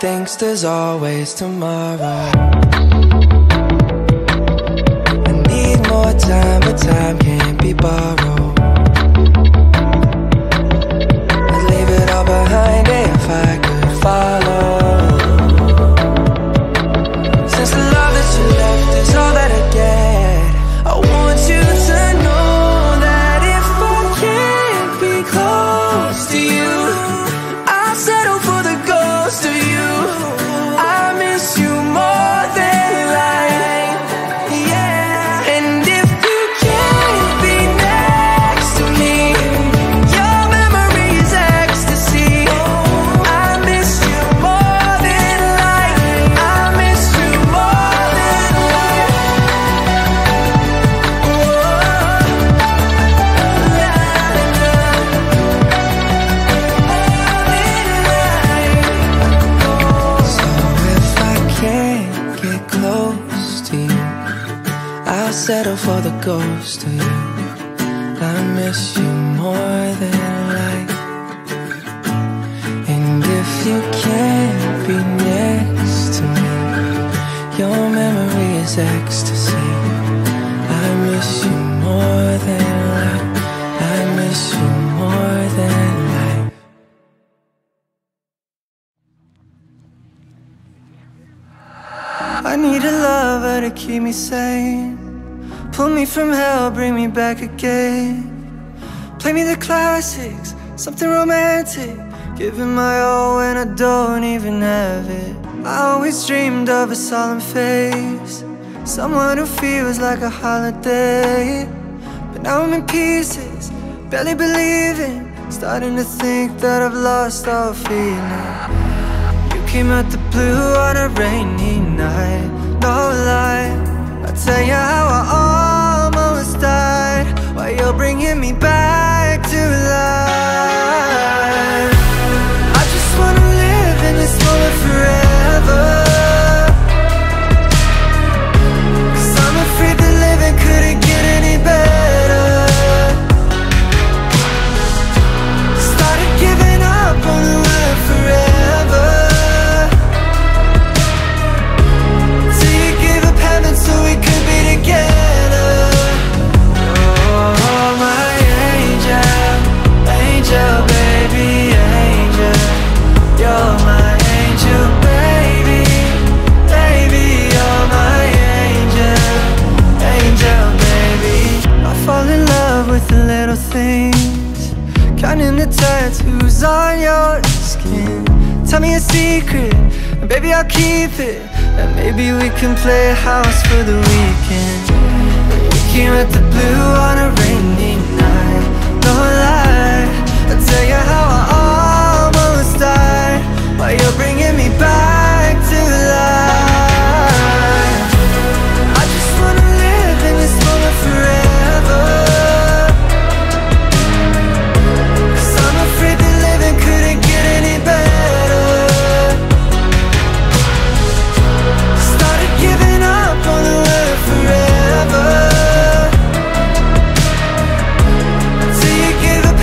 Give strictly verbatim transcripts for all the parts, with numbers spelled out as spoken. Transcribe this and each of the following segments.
thinks there's always tomorrow. I need more time, but time can't be borrowed. I'd leave it all behind if I could follow. Since the love that you left is all that I get, I want you to know that if I can't be close to you, I settle for the ghost of you. I miss you more than life, yeah. And if you can't be next to me, your memory is ecstasy. I miss you more than life. I miss you more than life. Oh, so if I can't get close to you, I'll settle for the ghost of you. I miss you more than life. And if you can't be next to me, your memory is ecstasy. I miss you more than life. I miss you more than life. I need a lover to keep me sane. Pull me from hell, bring me back again. Play me the classics, something romantic. Giving my all when I don't even have it. I always dreamed of a solemn face, someone who feels like a holiday. But now I'm in pieces, barely believing. Starting to think that I've lost all feeling. Came out the blue on a rainy night, no lie. I'll tell you how I almost died, while you're bringing me back to life. I just wanna live in this moment forever, 'cause I'm afraid the living couldn't get any better. Started giving up on the world forever, so we could be together. Oh, my angel, angel, baby, angel. You're my angel, baby, baby. You're my angel, angel, baby. I fall in love with the little things, counting the tattoos on your skin. Tell me a secret, and baby, I'll keep it. And maybe we can play house for the weekend. We came at the blue on a rainy night, no lie. I'll tell you how I almost died, while you're bringing me back to life. I just wanna live in this moment forever, 'cause I'm afraid the living couldn't get any better. Giving up on the world forever, till you give up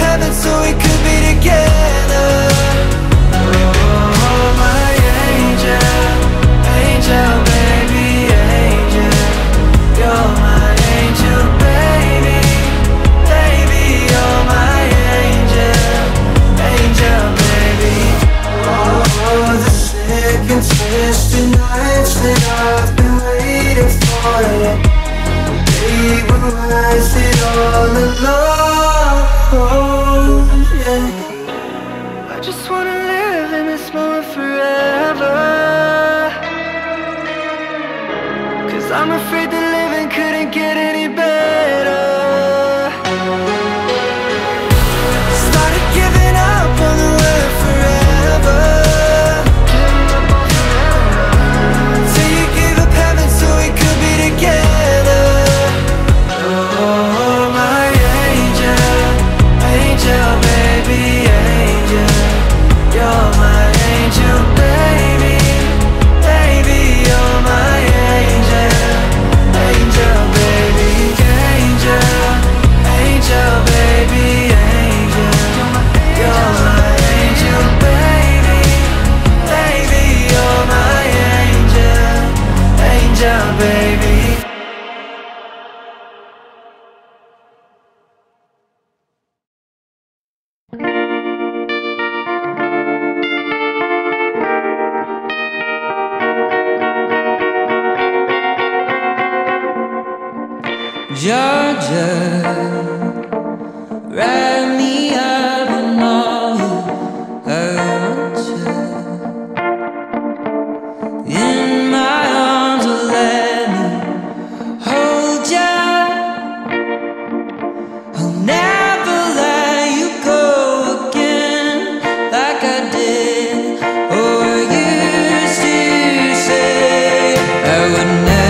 Georgia, wrap me up in all her arms. In my arms, let me hold you. I'll never let you go again like I did. Or used to say I would never.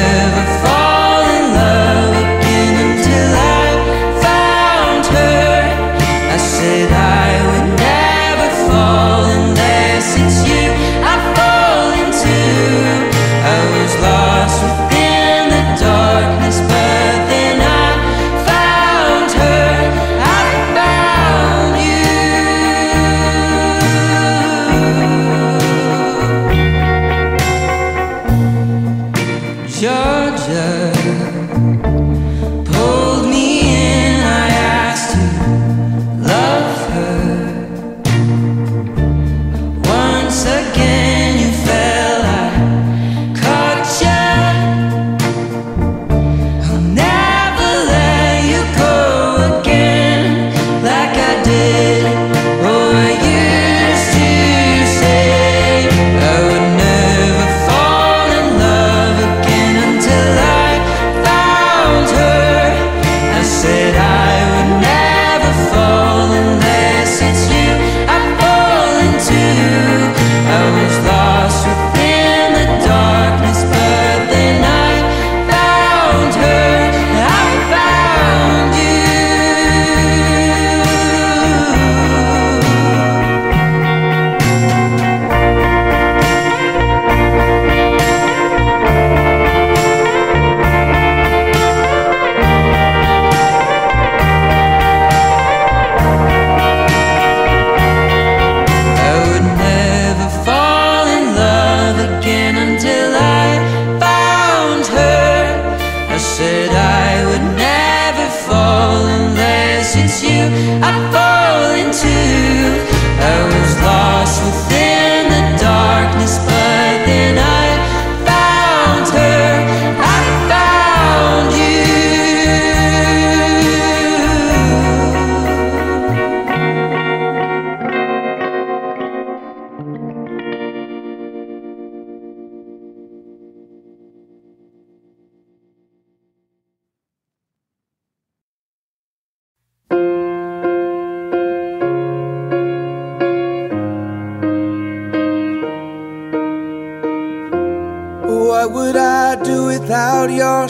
What would I do without your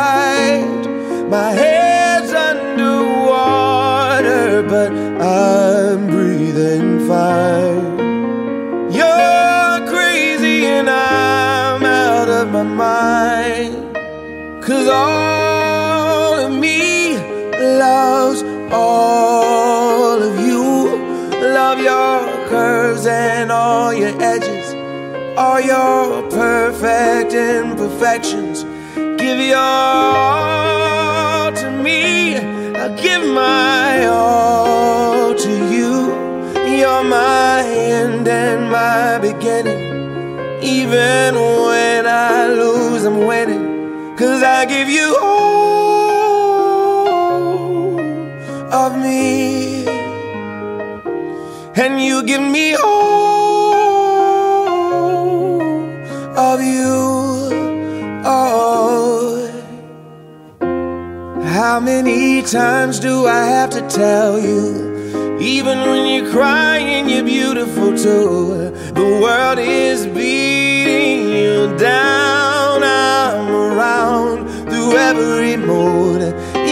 My head's underwater, but I'm breathing fine. You're crazy and I'm out of my mind, 'cause all of me loves all of you. Love your curves and all your edges, all your perfect imperfections. Give your all to me, I'll give my all to you. You're my end and my beginning, even when I lose, I'm winning, 'cause I give you all of me, and you give me all of you. Oh, how many times do I have to tell you? Even when you're crying, you're beautiful too. The world is beating you down. I'm around through every mood.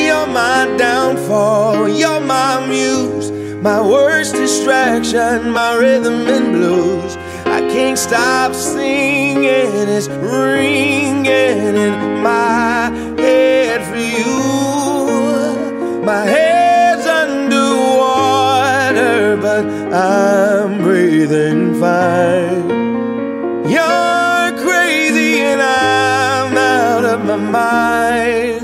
You're my downfall, you're my muse, my worst distraction, my rhythm and blues. I can't stop singing, it's ringing in my head for you. My head's under I'm breathing fine. You're crazy and I'm out of my mind,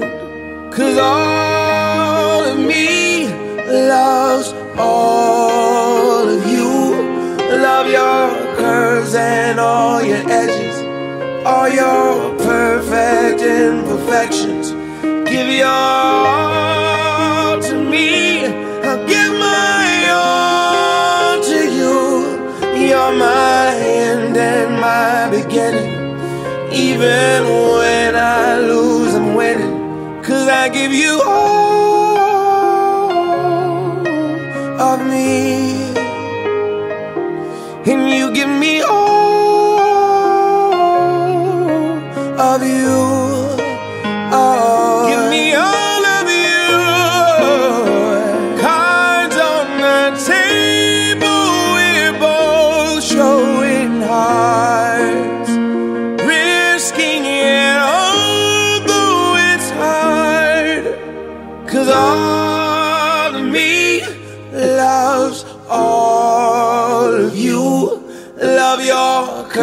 'cause all of me loves all of you. Love your curves and all your edges, all your perfect imperfections. Give your all to me, I'll give my all to you. You're my end and my beginning, even when I lose, I'm winning, 'cause I give you all of me, and you give me all of you.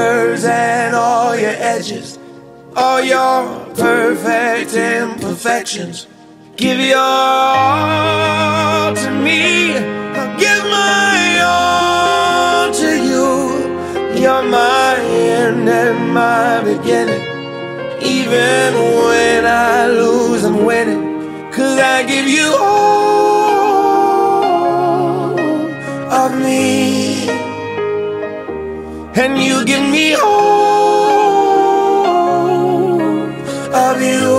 Curves and all your edges, all your perfect imperfections. Give your all to me, I'll give my all to you. You're my end and my beginning, even when I lose, I'm winning, 'cause I give you all of me, and you give me all of you.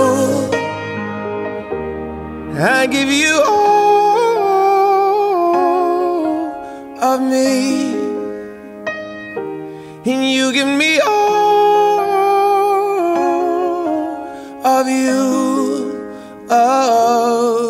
I give you all of me, and you give me all of you. Oh.